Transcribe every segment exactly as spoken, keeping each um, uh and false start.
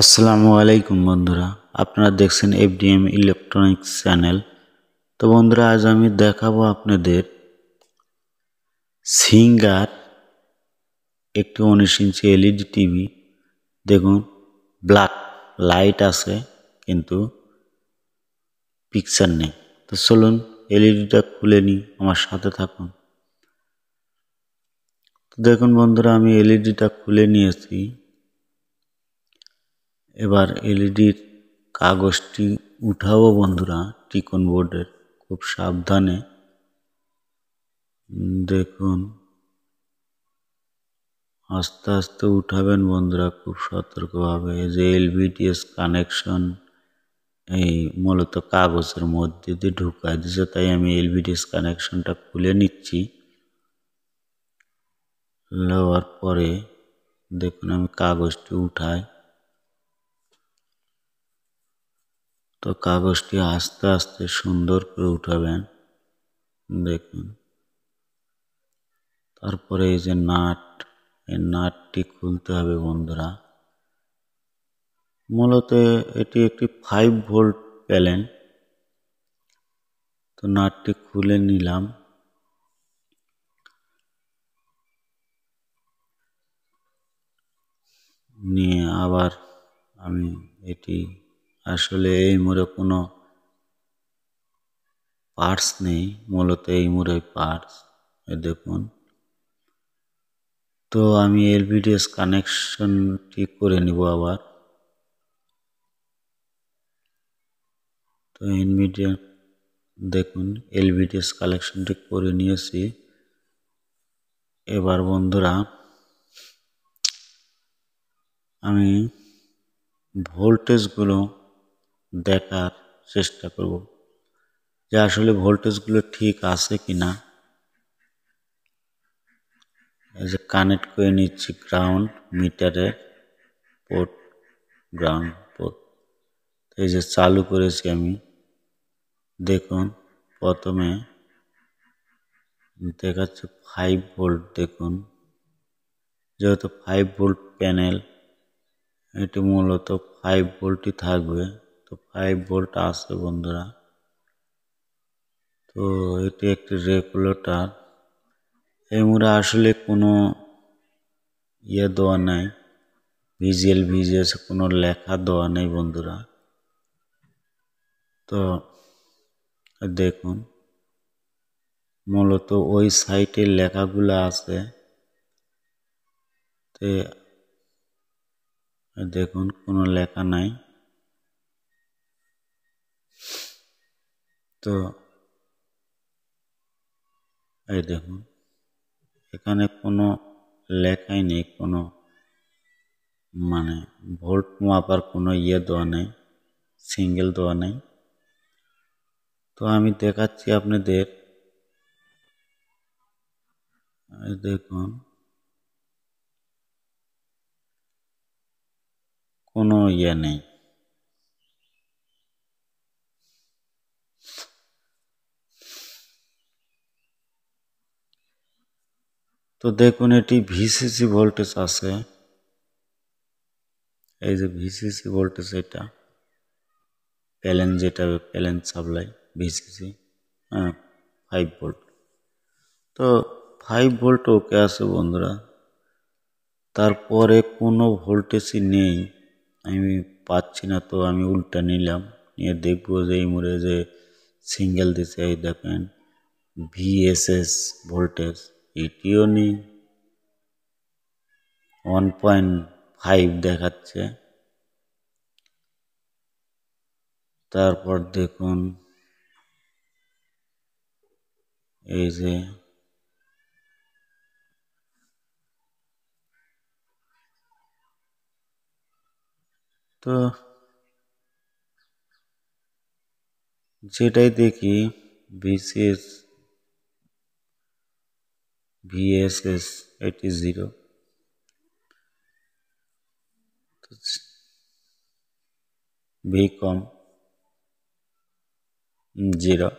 আসসালামু আলাইকুম বন্ধুরা, আপনারা দেখছেন এফডিএম ইলেকট্রনিক্স চ্যানেল। তো বন্ধুরা, আজ আমি দেখাবো আপনাদের সিঙ্গার একটি উনিশ ইঞ্চি এলইডি টিভি। দেখুন, ব্ল্যাক লাইট আছে কিন্তু পিকচার নেই। তো চলুন এলইডিটা খুলে নিই, আমার সাথে থাকুন। তো দেখুন বন্ধুরা, আমি এলইডিটা খুলে নিয়েছি। এবার এলইডির কাগজটি উঠাবো বন্ধুরা, টিকন বোর্ডের, খুব সাবধানে। দেখুন, আস্তে আস্তে উঠাবেন বন্ধুরা, খুব সতর্কভাবে। এই যে এলভিডিএস কানেকশন এই মূলত কাগজের মধ্যে দিয়ে ঢুকাই দিয়েছে, তাই আমি এলভিডিএস কানেকশনটা খুলে নিচ্ছি। নেওয়ার পরে দেখুন আমি কাগজটি উঠাই। তো কাগজটি আস্তে আস্তে সুন্দর করে উঠাবেন। দেখুন, তারপরে এই যে নাট, এই নাটটি খুলতে হবে বন্ধুরা। মূলত এটি একটি ফাইভ ভোল্ট প্যানেল। তো নাটটি খুলে নিলাম। নিয়ে আবার আমি এটি, আসলে এই মোড়ে কোনো পার্টস নেই, মূলত এই মোড়ে পার্টস, এ দেখুন। তো আমি এলভিডিএস কানেকশন ঠিক করে নিব আবার। তো ইনমিডিয়েট দেখুন এলভিডিএস কানেকশন ঠিক করে নিয়েছি। এবার বন্ধুরা আমি ভোল্টেজগুলো দেখার চেষ্টা করব যে আসলে ভোল্টেজগুলো ঠিক আছে কিনা। এই যে কানেক্ট করে নিচ্ছি গ্রাউন্ড মিটারের পোর্ট, গ্রাউন্ড পোর্ট। এই যে চালু করেছি আমি, দেখুন প্রথমে দেখাচ্ছে ফাইভ ভোল্ট। দেখুন, যেহেতু ফাইভ ভোল্ট প্যানেল, এটি মূলত ফাইভ ভোল্টই থাকবে। তো ফাইভ ভোল্ট আছে বন্ধুরা। তো এটি একটি রেগুলেটর। এই মুড়ে আসলে কোনো ইয়ে দেওয়া নাই, ভিজিএল ভিজিএস কোনো লেখা দেওয়া নেই বন্ধুরা। তো দেখুন মূলত ওই সাইটের লেখাগুলো আছে। তো দেখুন কোনো লেখা নাই। তো এই দেখুন এখানে কোনো লেখাই নেই, কোনো মানে ভোল্ট মাপার কোনো ইয়ে দেওয়া নেই, সিঙ্গেল দেওয়া নেই। তো আমি দেখাচ্ছি আপনাদের, দেখুন কোনো ইয়ে নেই। তো দেখুন এটি ভিসিসি ভোল্টেজ আছে, এই যে ভিসিসি ভোল্টেজ, এটা প্যালেন, যেটা প্যালেন সাপ্লাই ভিসিসি, হ্যাঁ ফাইভ ভোল্ট। তো ফাইভ ভোল্ট ওকে আছে বন্ধুরা। তারপরে কোনো ভোল্টেজই নেই, আমি পাচ্ছি না। তো আমি উল্টা নিলাম, নিয়ে দেখবো যে এই মোড়ে যে সিঙ্গেল দিছে, এই দেখেন ভিএসএস ভোল্টেজ, এটিও নেই, ওয়ান পয়েন্ট ফাইভ দেখাচ্ছে। তারপর দেখুন এই যে তো যেটাই দেখি বিশেষ ভিএসএস এটি জিরো। ভি কম জিরো,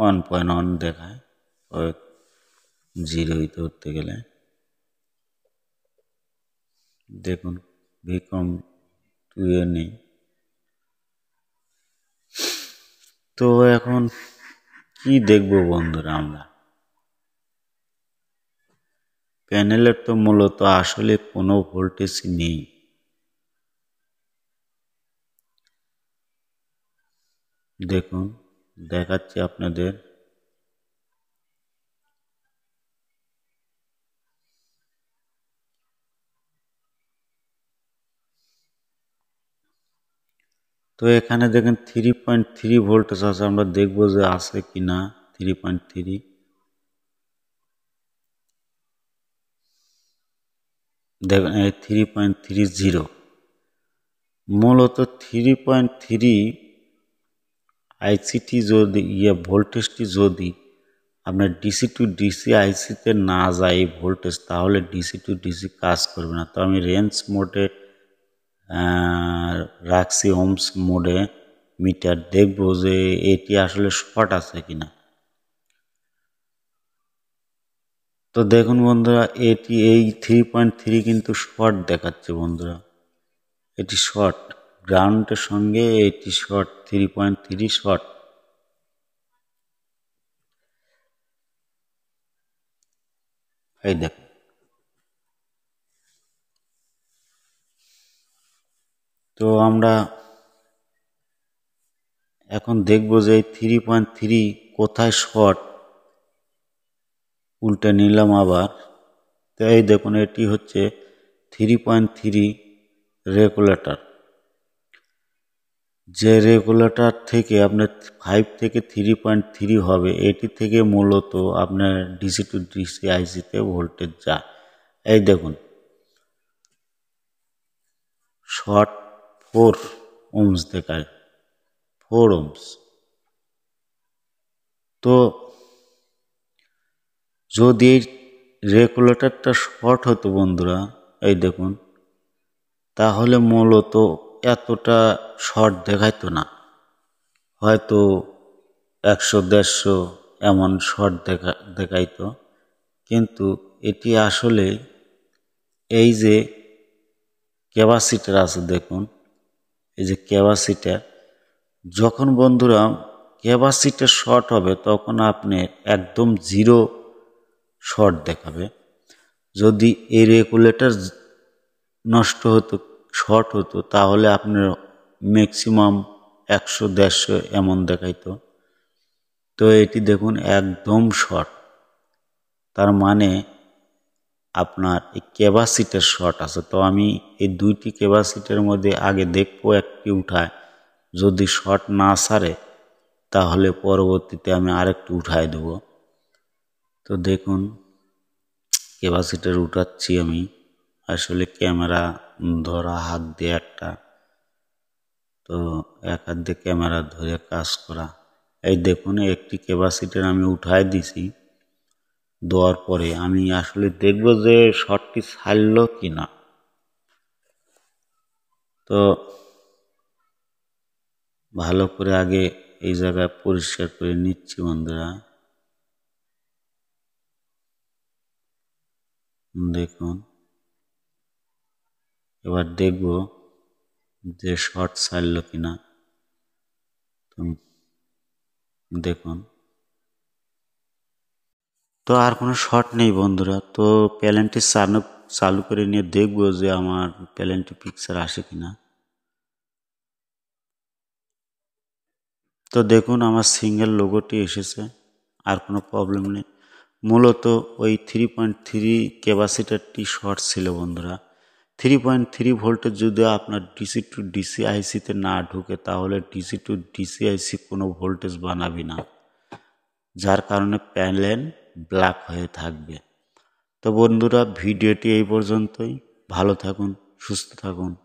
ওয়ান পয়েন্ট ওয়ান দেখায়, জিরোই ধরতে গেলে। দেখুন बीकॉम टू ए नहीं। तो एखन कि देखबो बंधुरा आमरा पैनेल तो मूलत आसले कोनो भोल्टेज नहीं। देखो देखाচ্ছি আপনাদের তো এখানে দেখেন थ्री पॉइंट थ्री ভোল্টেজ আছে। আমরা দেখব যে আছে কিনা थ्री पॉइंट थ्री দেখেন थ्री पॉइंट थ्री जीरो মূলত थ्री पॉइंट थ्री आईसीटी जो ये भोल्टेजटी जो अपना डिसी टू डिसी आईसी ते ना जाए भोल्टेज ताहले डिसी टू डिसी काज करबे ना। तो आमी रेंज मोडे রাখছি ওমস মোডে মিটার দেখব যে এটি আসলে শর্ট আছে কিনা। তো দেখুন বন্ধুরা এটি এই থ্রি পয়েন্ট থ্রি কিন্তু শর্ট দেখাচ্ছে বন্ধুরা, এটি শর্ট গ্রাউন্ডের সঙ্গে এটি short three point three short. এই দেখ तो आम्रा एकोन देखबो जे थ्री पॉइंट थ्री कोथाय शर्ट उल्टे निलाम आबार। तो एई देखुन एटी होच्छे थ्री पॉइंट थ्री रेगुलेटर जे रेगुलेटर थेके आपनार फाइव थेके थ्री पॉइंट थ्री होबे एटी थेके मूलत आपनार डिसी टू डिसी आईसीते भोल्टेज जाय। एई देखुन शर्ट फोर ओम्स देखाय फोर ओम्स। तो जो रेगुलेटरटा शर्ट हतो बंधुरा एई देखुन ताहले मूलत एतटा शर्ट देखाइतो ना, हयतो एकशो देड़शो एमन शर्ट देखा देखाइतो किन्तु एटी आसले एई जे कैपासिटर आछे देखुन ये कैपासिटर जखन बंधुरा कैपासिटर शर्ट होबे तखन आपनि एकदम जिरो शर्ट देखाबे। जदि ए रेगुलेटर नष्ट हतो शर्ट हतो ताहले आपनि मैक्सिमाम एकशो देड़शो एमन देखाइतो। तो एटी देखुन एकदम शर्ट तार माने আপনার এই ক্যাপাসিটার শর্ট আছে। তো আমি এই দুইটি ক্যাপাসিটারের মধ্যে আগে দেখব একটি উঠায় যদি শর্ট না ছাড়ে তাহলে পরবর্তীতে আমি আরেকটি উঠায় দেব। তো দেখুন ক্যাপাসিটার উঠাচ্ছি আমি আসলে ক্যামেরা ধরা হাত দিয়ে একটা তো এক হাত দিয়ে ক্যামেরা ধরে কাজ করা। এই দেখুন একটি ক্যাপাসিটার আমি উঠায় দিছি দেওয়ার পরে আমি আসলে দেখব যে শর্টটি ছাড়লো কিনা। তো ভালো করে আগে এই জায়গায় পরিষ্কার করে নিচ্ছি বন্ধুরা দেখুন। এবার দেখব যে শর্ট ছাড়লো কিনা। দেখুন তো আর কোনো শর্ট নেই বন্ধুরা। তো প্যানেলটি চালু চালু করে নিয়ে দেখব যে আমার প্যানেলটি পিকচার আসে কিনা। তো দেখুন আমার সিঙ্গার লোগোটি এসেছে, আর কোনো প্রবলেম নেই। মূলত ওই থ্রি পয়েন্ট থ্রি ক্যাপাসিটারটি শর্ট ছিল বন্ধুরা। থ্রি পয়েন্ট থ্রি ভোল্টেজ যদি আপনার ডিসি টু ডিসি আইসিতে না ঢুকে তাহলে ডিসি টু ডিসি আইসি কোনো ভোল্টেজ বানাবি না, যার কারণে প্যানেল ব্ল্যাক হয়ে থাকবে। তো বন্ধুরা ভিডিওটি এই পর্যন্তই। ভালো থাকুন, সুস্থ থাকুন।